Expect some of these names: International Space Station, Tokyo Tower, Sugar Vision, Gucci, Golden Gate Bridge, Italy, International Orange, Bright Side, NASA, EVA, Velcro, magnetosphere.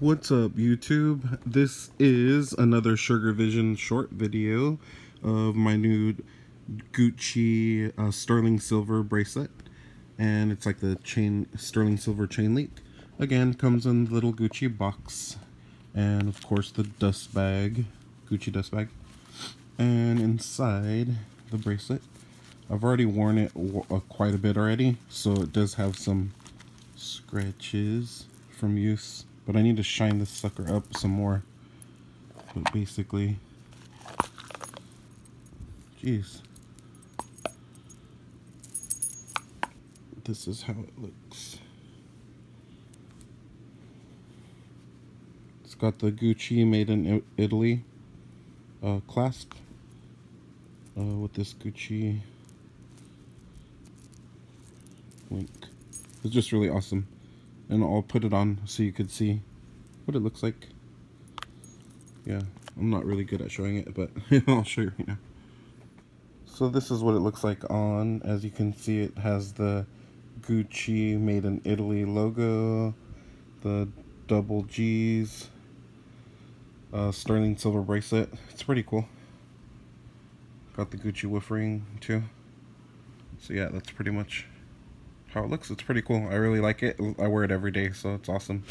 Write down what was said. What's up, YouTube? This is another Sugar Vision short video of my new Gucci sterling silver bracelet, and it's like the sterling silver chain link. Again, comes in the little Gucci box, and of course the dust bag, Gucci dust bag, and inside the bracelet. I've already worn it quite a bit already, so it does have some scratches from use, but I need to shine this sucker up some more. But basically, jeez, this is how it looks. It's got the Gucci made in Italy clasp with this Gucci link. It's just really awesome. And I'll put it on so you could see what it looks like. Yeah, I'm not really good at showing it, but I'll show you right now. So this is what it looks like on. As you can see, it has the Gucci made in Italy logo, the double G's, sterling silver bracelet. It's pretty cool. Got the Gucci whiff ring too. So yeah, that's pretty much how it looks. It's pretty cool. I really like it. I wear it every day, so it's awesome.